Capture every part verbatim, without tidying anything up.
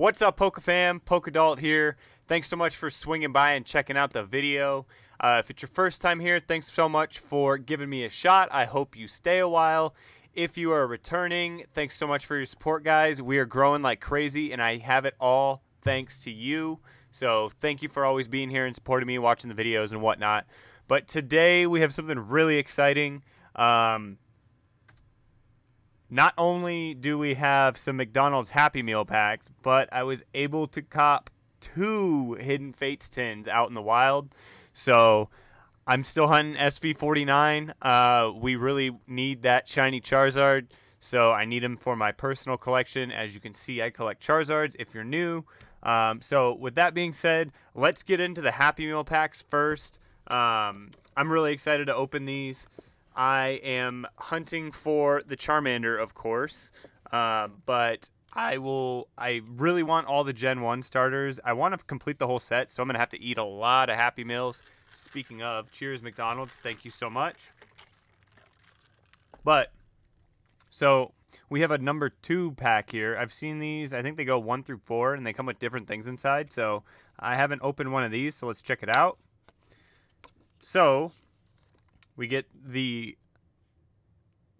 What's up, PokeFam? PokeDalt here. Thanks so much for swinging by and checking out the video. Uh, if it's your first time here, thanks so much for giving me a shot. I hope you stay a while. If you are returning, thanks so much for your support, guys. We are growing like crazy, and I have it all thanks to you. So thank you for always being here and supporting me, watching the videos and whatnot. But today we have something really exciting. Um, Not only do we have some McDonald's Happy Meal packs, but I was able to cop two Hidden Fates tins out in the wild. So I'm still hunting S V forty-nine. Uh, we really need that shiny Charizard, so I need them for my personal collection. As you can see, I collect Charizards if you're new. Um, so with that being said, let's get into the Happy Meal packs first. Um, I'm really excited to open these. I am hunting for the Charmander, of course, uh, but I will. I really want all the Gen one starters. I want to complete the whole set, so I'm going to have to eat a lot of Happy Meals. Speaking of, cheers, McDonald's. Thank you so much. But, so, we have a number two pack here. I've seen these. I think they go one through four, and they come with different things inside. So, I haven't opened one of these, so let's check it out. So we get the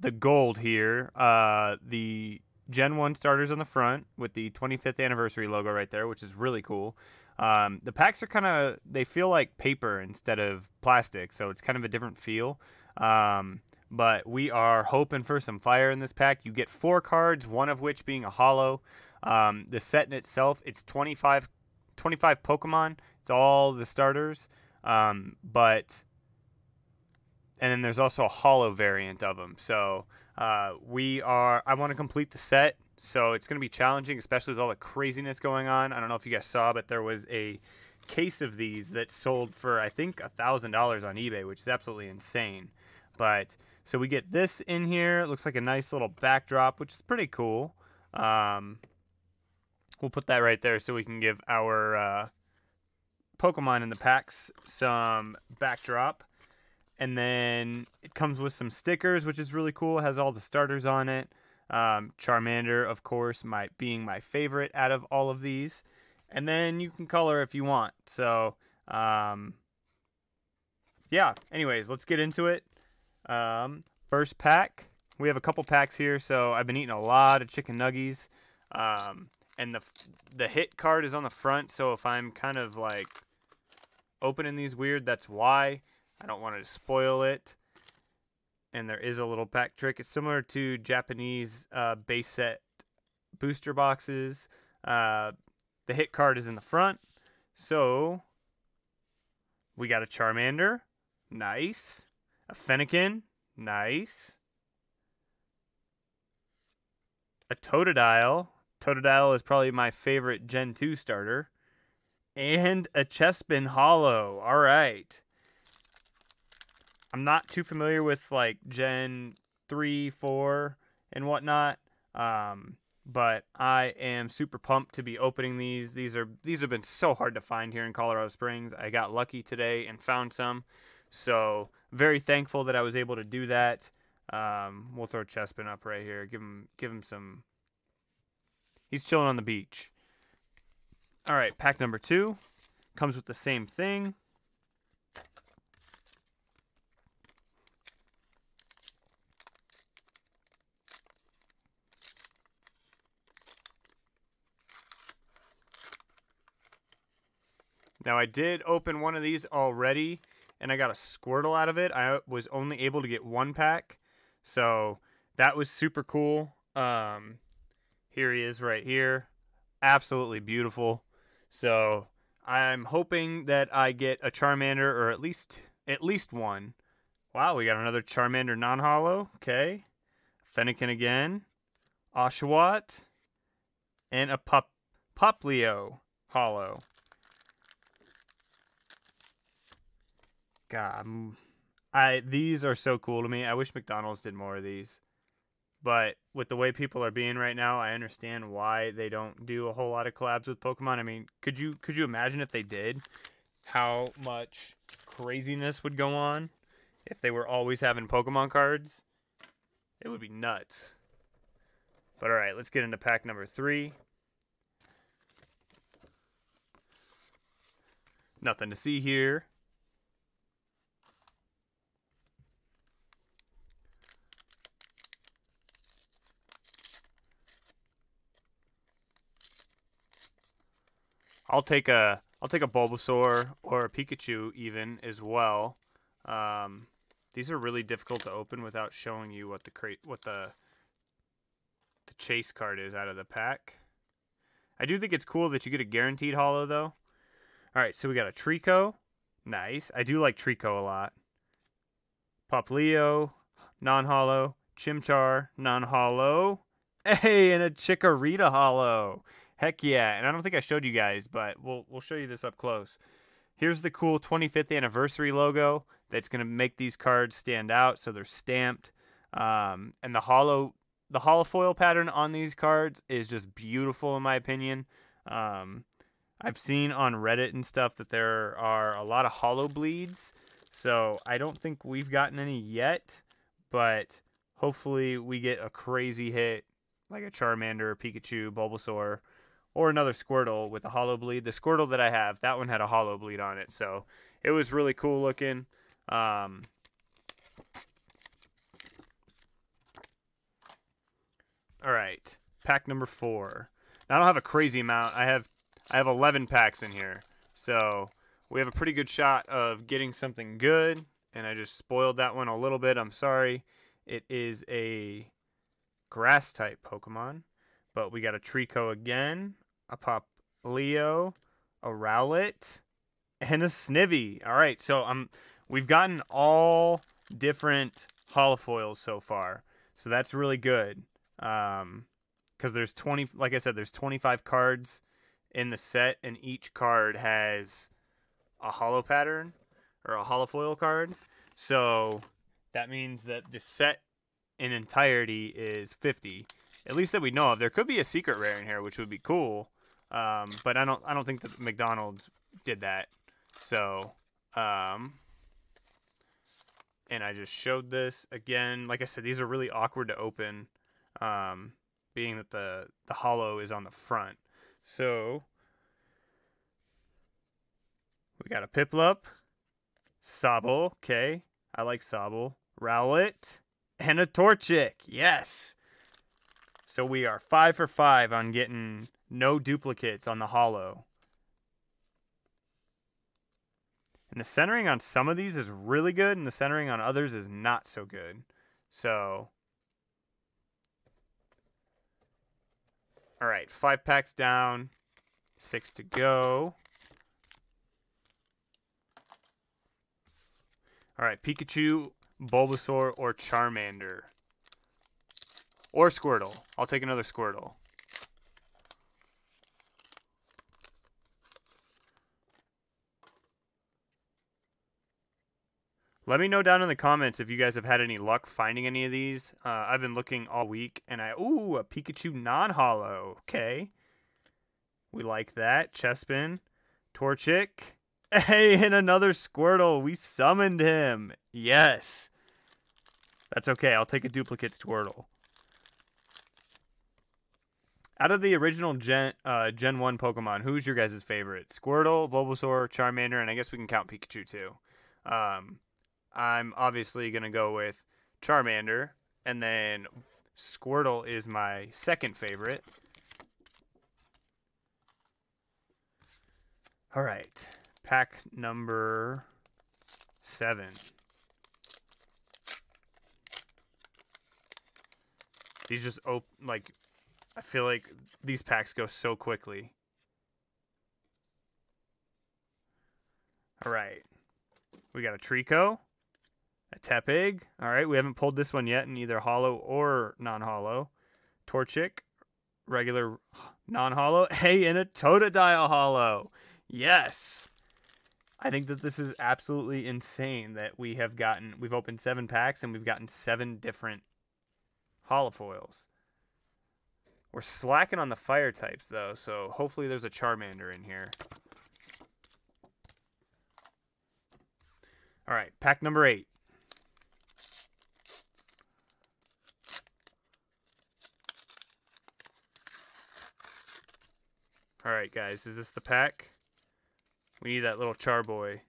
the gold here, uh, the Gen one starters on the front with the twenty-fifth anniversary logo right there, which is really cool. Um, the packs are kind of, they feel like paper instead of plastic, so it's kind of a different feel. Um, but we are hoping for some fire in this pack. You get four cards, one of which being a holo. Um, the set in itself, it's twenty-five Pokemon. It's all the starters, um, but... And then there's also a holo variant of them. So uh, we are, I want to complete the set. So it's going to be challenging, especially with all the craziness going on. I don't know if you guys saw, but there was a case of these that sold for, I think, a thousand dollars on eBay, which is absolutely insane. But so we get this in here. It looks like a nice little backdrop, which is pretty cool. Um, we'll put that right there so we can give our uh, Pokemon in the packs some backdrop. And then it comes with some stickers, which is really cool. It has all the starters on it. Um, Charmander, of course, my, being my favorite out of all of these. And then you can color if you want. So, um, yeah. Anyways, let's get into it. Um, first pack. We have a couple packs here, so I've been eating a lot of chicken nuggies. Um, and the, the hit card is on the front, so if I'm kind of, like, opening these weird, that's why. I don't want to spoil it. And there is a little pack trick. It's similar to Japanese uh, base set booster boxes. Uh, the hit card is in the front. So we got a Charmander. Nice. A Fennekin. Nice. A Totodile. Totodile is probably my favorite Gen two starter. And a Chespin holo. All right. I'm not too familiar with, like, Gen three, four, and whatnot, um, but I am super pumped to be opening these. These are these have been so hard to find here in Colorado Springs. I got lucky today and found some, so very thankful that I was able to do that. Um, we'll throw Chespin up right here. Give him, give him some. He's chilling on the beach. All right, pack number two comes with the same thing. Now, I did open one of these already, and I got a Squirtle out of it. I was only able to get one pack, so that was super cool. Um, here he is right here. Absolutely beautiful. So I'm hoping that I get a Charmander, or at least at least one. Wow, we got another Charmander non-holo. Okay. Fennekin again. Oshawott. And a Pop Popplio holo. God, I these are so cool to me. I wish McDonald's did more of these. But with the way people are being right now, I understand why they don't do a whole lot of collabs with Pokemon. I mean, could you could you imagine if they did? How much craziness would go on if they were always having Pokemon cards? It would be nuts. But all right, let's get into pack number three. Nothing to see here. I'll take a I'll take a Bulbasaur or a Pikachu even as well. Um, these are really difficult to open without showing you what the crate what the the chase card is out of the pack. I do think it's cool that you get a guaranteed holo though. All right, so we got a Treecko. Nice. I do like Treecko a lot. Popplio, non-holo. Chimchar, non-holo. Hey, and a Chikorita holo. Heck yeah, and I don't think I showed you guys, but we'll we'll show you this up close. Here's the cool twenty-fifth anniversary logo that's going to make these cards stand out, so they're stamped. Um, and the holo, the holofoil pattern on these cards is just beautiful in my opinion. Um, I've seen on Reddit and stuff that there are a lot of holo bleeds, so I don't think we've gotten any yet, but hopefully we get a crazy hit like a Charmander, Pikachu, Bulbasaur, or another Squirtle with a holo bleed. The Squirtle that I have, that one had a holo bleed on it, so it was really cool looking. Um, all right, pack number four. Now, I don't have a crazy amount. I have I have eleven packs in here, so we have a pretty good shot of getting something good. And I just spoiled that one a little bit. I'm sorry. It is a grass type Pokemon, but we got a Treecko again, a Popplio, a Rowlet, and a Snivy. All right, so um, we've gotten all different holofoils so far, so that's really good. Um, because there's twenty, like I said, there's twenty-five cards in the set, and each card has a holo pattern or a holofoil card. So that means that the set in entirety is fifty. At least that we know of. There could be a secret rare in here, which would be cool. Um, but I don't I don't think that McDonald's did that. So, um, and I just showed this again. Like I said, these are really awkward to open, um, being that the, the holo is on the front. So, we got a Piplup, Sobble, okay, I like Sobble, Rowlet, and a Torchic, yes! So we are five for five on getting no duplicates on the holo. And the centering on some of these is really good, and the centering on others is not so good. So, all right, five packs down, six to go. All right, Pikachu, Bulbasaur, or Charmander. Or Squirtle. I'll take another Squirtle. Let me know down in the comments if you guys have had any luck finding any of these. Uh, I've been looking all week, and I... Ooh, a Pikachu non-holo. Okay. We like that. Chespin. Torchic. Hey, and another Squirtle. We summoned him. Yes. That's okay. I'll take a duplicate Squirtle. Out of the original Gen uh, Gen one Pokemon, who's your guys' favorite? Squirtle, Bulbasaur, Charmander, and I guess we can count Pikachu too. Um, I'm obviously going to go with Charmander, and then Squirtle is my second favorite. All right, pack number seven. These just open, like, I feel like these packs go so quickly. All right. We got a Treecko, a Tepig. All right, we haven't pulled this one yet in either holo or non-holo. Torchic, regular non-holo. Hey, and a Totodile holo. Yes. I think that this is absolutely insane that we have gotten, we've opened seven packs and we've gotten seven different holofoils. We're slacking on the fire types, though, so hopefully there's a Charmander in here. All right, pack number eight. All right, guys, is this the pack? We need that little Charboy.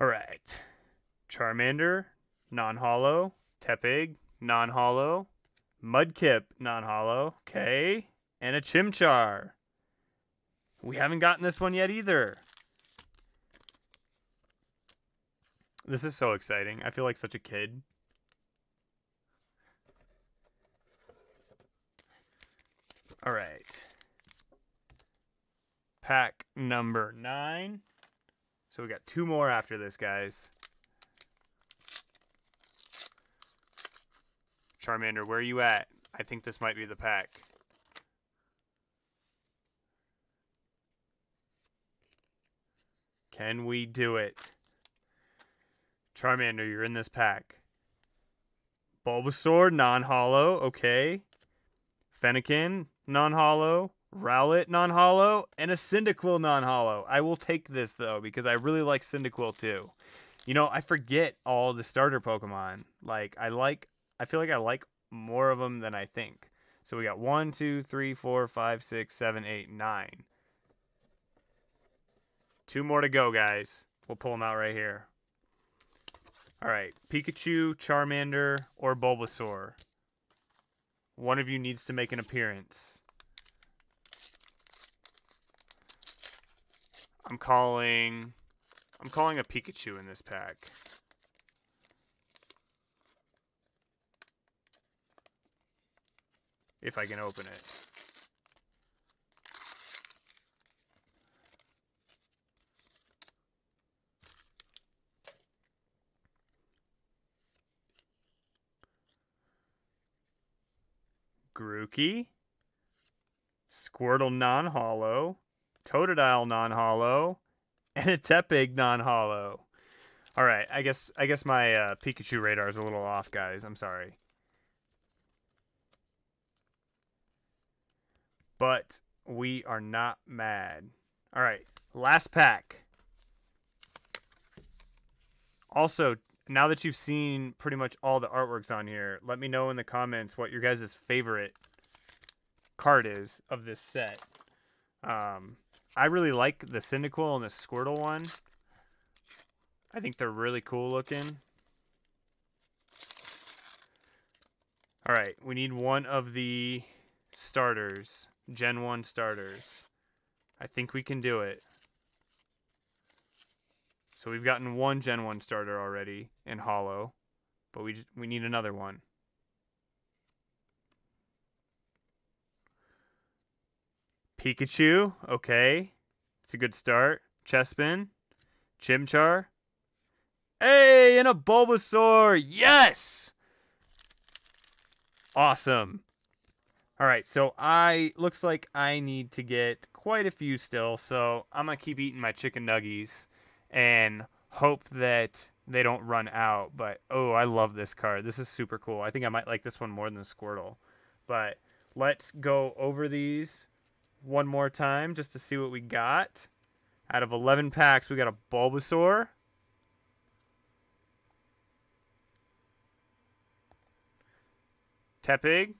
All right. Charmander, non-hollow. Tepig, non-hollow. Mudkip, non-hollow. Okay. And a Chimchar. We haven't gotten this one yet either. This is so exciting. I feel like such a kid. All right. Pack number nine. So we got two more after this, guys. Charmander, where are you at? I think this might be the pack. Can we do it? Charmander, you're in this pack. Bulbasaur, non-hollow. Okay. Fennekin, non-hollow. Rowlet, non-hollow. And a Cyndaquil, non-hollow. I will take this, though, because I really like Cyndaquil, too. You know, I forget all the starter Pokemon. Like, I like... I feel like I like more of them than I think. So we got one, two, three, four, five, six, seven, eight, nine. Two more to go, guys. We'll pull them out right here. All right. Pikachu, Charmander, or Bulbasaur. One of you needs to make an appearance. I'm calling... I'm calling a Pikachu in this pack. If I can open it. Grookey. Squirtle non-hollow. Totodile non-hollow. And a Tepig non-hollow. Alright, I guess I guess my uh, Pikachu radar is a little off, guys. I'm sorry. But we are not mad. All right, last pack. Also, now that you've seen pretty much all the artworks on here, let me know in the comments what your guys' favorite card is of this set. Um, I really like the Cyndaquil and the Squirtle one. I think they're really cool looking. All right, we need one of the starters. Gen one starters. I think we can do it. So we've gotten one Gen one starter already in hollow, but we just, we need another one. Pikachu, okay. It's a good start. Chespin, Chimchar. Hey, and a Bulbasaur. Yes. Awesome. All right, so I looks like I need to get quite a few still, so I'm going to keep eating my chicken nuggies and hope that they don't run out. But, oh, I love this card. This is super cool. I think I might like this one more than the Squirtle. But let's go over these one more time just to see what we got. Out of eleven packs, we got a Bulbasaur. Tepig.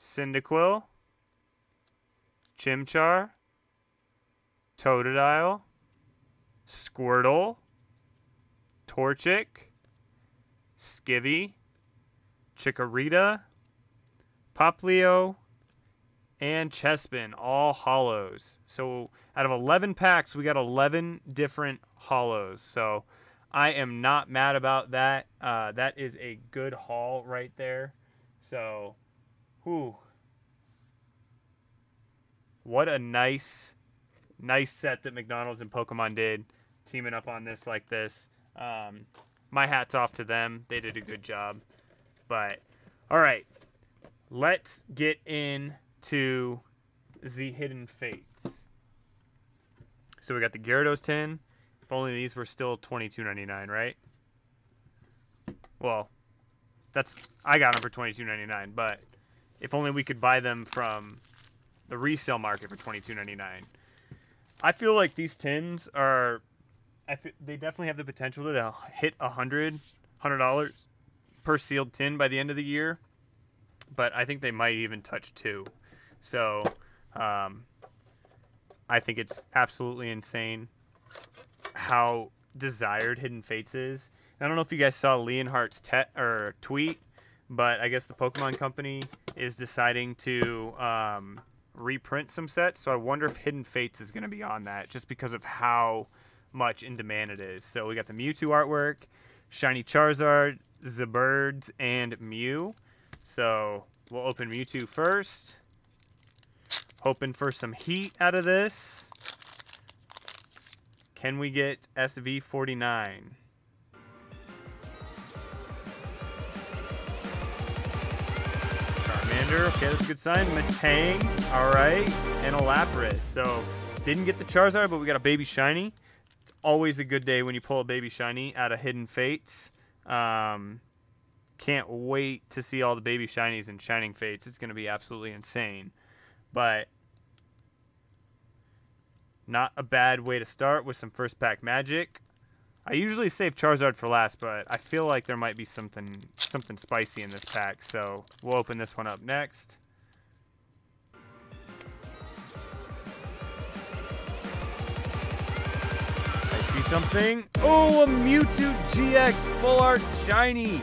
Cyndaquil, Chimchar, Totodile, Squirtle, Torchic, Snivy, Chikorita, Popplio, and Chespin, all hollows. So out of eleven packs, we got eleven different hollows. So I am not mad about that. Uh, that is a good haul right there. So... Ooh. What a nice, nice set that McDonald's and Pokemon did, teaming up on this like this. Um, my hat's off to them. They did a good job. But, all right, let's get into the Hidden Fates. So we got the Gyarados tin. If only these were still twenty-two ninety-nine, right? Well, that's I got them for twenty-two ninety-nine, but... If only we could buy them from the resale market for twenty-two ninety-nine. I feel like these tins are... I f they definitely have the potential to hit one hundred dollars, one hundred dollars per sealed tin by the end of the year, but I think they might even touch two. So um, I think it's absolutely insane how desired Hidden Fates is. And I don't know if you guys saw Leonhardt's te- or tweet, but I guess the Pokemon Company is deciding to um, reprint some sets. So I wonder if Hidden Fates is going to be on that, just because of how much in demand it is. So we got the Mewtwo artwork, Shiny Charizard, Zabbirds, and Mew. So we'll open Mewtwo first. Hoping for some heat out of this. Can we get S V forty-nine? Okay, that's a good sign. Metang, all right, and a Lapras. So, didn't get the Charizard, but we got a Baby Shiny. It's always a good day when you pull a Baby Shiny out of Hidden Fates. Um, can't wait to see all the Baby Shinies in Shining Fates. It's going to be absolutely insane. But, not a bad way to start with some first pack magic. I usually save Charizard for last, but I feel like there might be something something spicy in this pack, so we'll open this one up next. I see something. Oh, a Mewtwo G X Full Art Shiny.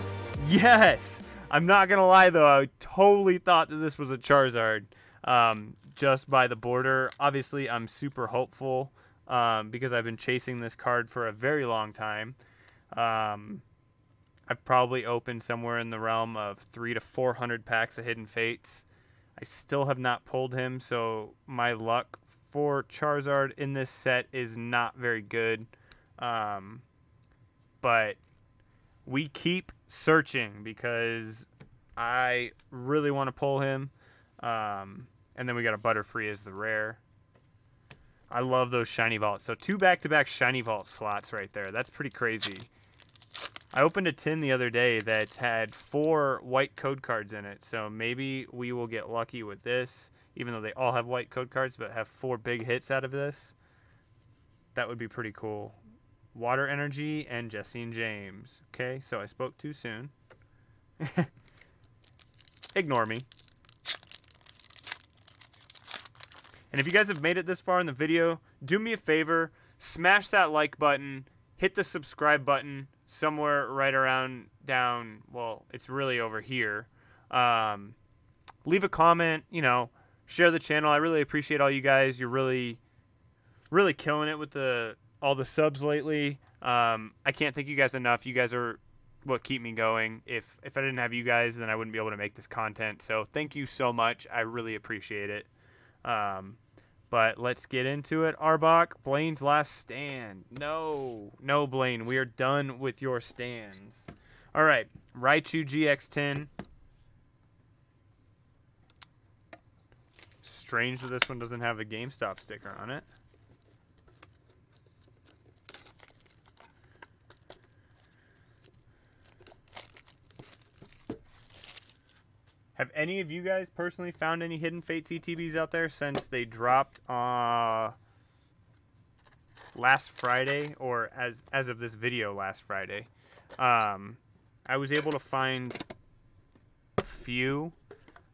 Yes! I'm not going to lie, though. I totally thought that this was a Charizard um, just by the border. Obviously, I'm super hopeful. Um, because I've been chasing this card for a very long time. Um, I've probably opened somewhere in the realm of three to four hundred packs of Hidden Fates. I still have not pulled him, so my luck for Charizard in this set is not very good. Um, but we keep searching because I really want to pull him. Um, and then we got a Butterfree as the rare. I love those shiny vaults. So two back-to-back shiny vault slots right there. That's pretty crazy. I opened a tin the other day that's had four white code cards in it. So maybe we will get lucky with this, even though they all have white code cards, but have four big hits out of this. That would be pretty cool. Water Energy and Jesse and James. Okay, so I spoke too soon. Ignore me. And if you guys have made it this far in the video, do me a favor, smash that like button, hit the subscribe button somewhere right around down, well, it's really over here. Um, leave a comment, you know, share the channel. I really appreciate all you guys. You're really, really killing it with the all the subs lately. Um, I can't thank you guys enough. You guys are what keep me going. If, if I didn't have you guys, then I wouldn't be able to make this content. So thank you so much. I really appreciate it. Um, But let's get into it. Arbok, Blaine's last stand. No, no, Blaine. We are done with your stands. All right. Raichu G X ten. Strange that this one doesn't have a GameStop sticker on it. Have any of you guys personally found any Hidden Fates E T Bs out there since they dropped uh, last Friday, or as as of this video last Friday? Um, I was able to find a few,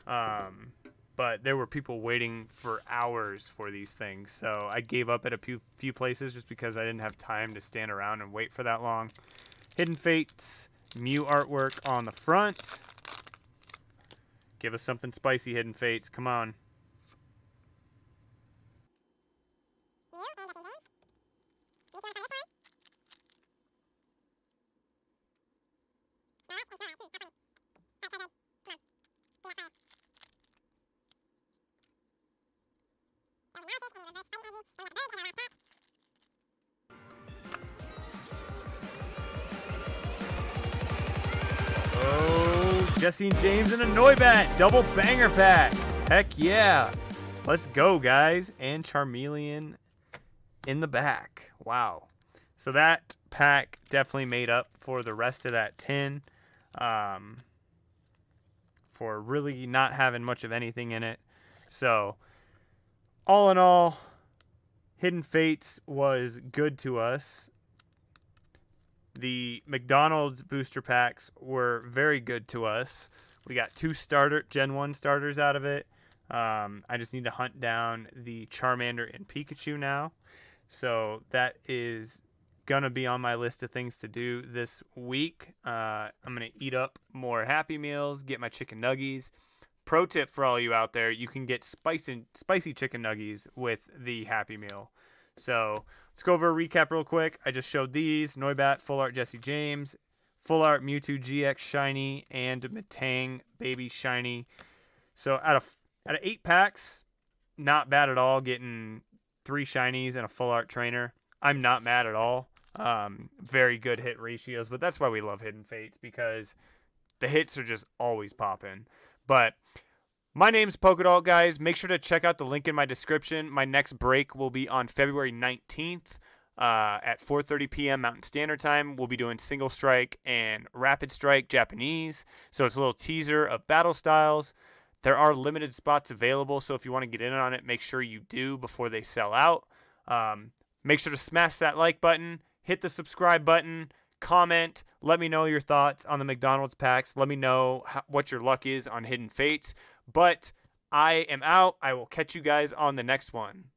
um, but there were people waiting for hours for these things. So I gave up at a few, few places just because I didn't have time to stand around and wait for that long. Hidden Fates, Mew artwork on the front. Give us something spicy, Hidden Fates. Come on. Jesse and James and a Noibat double banger pack. Heck yeah. Let's go, guys. And Charmeleon in the back. Wow. So that pack definitely made up for the rest of that tin. Um, for really not having much of anything in it. So, all in all, Hidden Fates was good to us. The McDonald's booster packs were very good to us. We got two starter Gen one starters out of it. Um, I just need to hunt down the Charmander and Pikachu now. So that is going to be on my list of things to do this week. Uh, I'm going to eat up more Happy Meals, get my chicken nuggies. Pro tip for all you out there, you can get spicy, spicy chicken nuggies with the Happy Meal. So let's go over a recap real quick. I just showed these. Noibat, Full Art Jesse James, Full Art Mewtwo G X Shiny, and Metang Baby Shiny. So out of out of eight packs, not bad at all, getting three Shinies and a Full Art Trainer. I'm not mad at all. Um, very good hit ratios, but that's why we love Hidden Fates, because the hits are just always popping. But my name's PokeDalt, guys. Make sure to check out the link in my description. My next break will be on February nineteenth uh, at four thirty p m Mountain Standard Time. We'll be doing Single Strike and Rapid Strike Japanese. So it's a little teaser of battle styles. There are limited spots available, so if you want to get in on it, make sure you do before they sell out. Um, make sure to smash that like button, hit the subscribe button, comment. Let me know your thoughts on the McDonald's packs. Let me know how, what your luck is on Hidden Fates. But I am out. I will catch you guys on the next one.